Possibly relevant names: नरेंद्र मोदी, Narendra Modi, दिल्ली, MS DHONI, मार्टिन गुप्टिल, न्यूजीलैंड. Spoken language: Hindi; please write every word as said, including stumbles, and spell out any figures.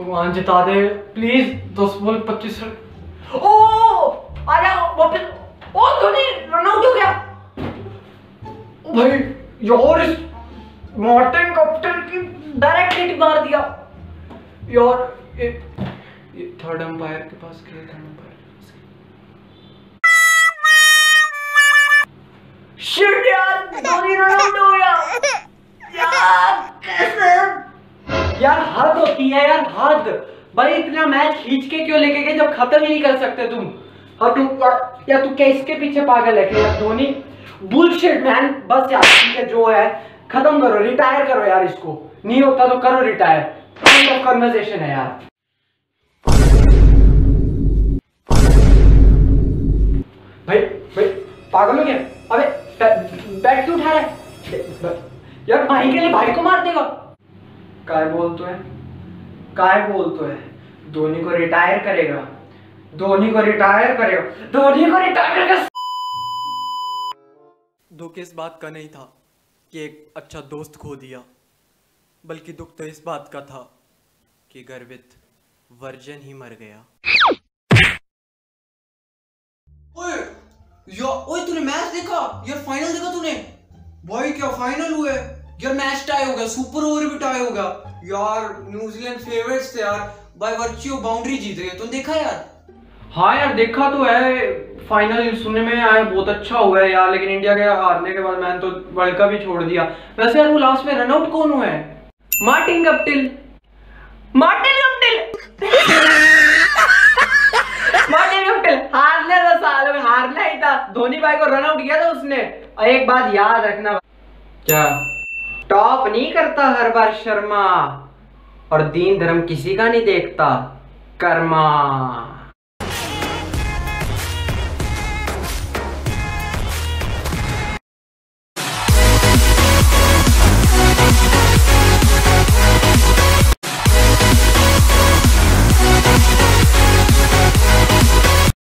भगवान जिता दे प्लीज। दस बॉल पच्चीस रन। ओ आ जा वापस। ओ धोनी रन आउट हो गया। ओ भाई यार मार्टिन गुप्टिल की डायरेक्ट हिट मार दिया यार। ये, ये थर्ड अंपायर के पास गया। थर्ड अंपायर शिट यार धोनी रन आउट हो गया यार। कैसे यार हद होती है यार हद। भाई इतना मैच खींच के क्यों लेके गए जब खत्म ही नहीं कर सकते तुम। और तुम या तू क्या इसके पीछे पागल है क्या धोनी? Bullshit man. बस यार ठीक है जो है खत्म करो, रिटायर करो यार इसको। नहीं होता तो करो रिटायर। एंड ऑफ कन्वर्सेशन है यार। भाई भाई पागल हो गया। अबे बैट क्यों उठा रहा है यार? भाई के लिए भाई को मार देगा। काय बोल तो है, काय बोल तो है। धोनी को रिटायर करेगा, धोनी को रिटायर करेगा, धोनी को रिटायर करेगा। दुख इस बात का नहीं था कि एक अच्छा दोस्त खो दिया, बल्कि दुख तो इस बात का था कि गर्वित वर्जन ही मर गया। ओए यार ओए तूने मैच देखा यार? फाइनल देखा तूने? भाई क्या फाइनल हुआ है यार। मैच टाई हो गया, सुपर ओवर भी टाई हो गया यार। न्यूजीलैंड फेवरेट्स थे यार, बाय वर्च्यू बाउंड्री जीत गए। तुम देखा यार? हाँ यार देखा तो है। फाइनल सुनने में आया बहुत अच्छा हुआ है यार, लेकिन इंडिया के हारने के बाद मैंने तो वर्ल्ड कप ही छोड़ दिया। वैसे यार वो लास्ट में रन आउट कौन हुआ है? मार्टिन गुप्टिल। मार्टिन गुप्टिल हारने था साल में, हारना ही था। धोनी भाई को रन आउट किया था उसने। और एक बात याद रखना, क्या टॉप नहीं करता हर बार शर्मा, और दीन धर्म किसी का नहीं देखता कर्मा।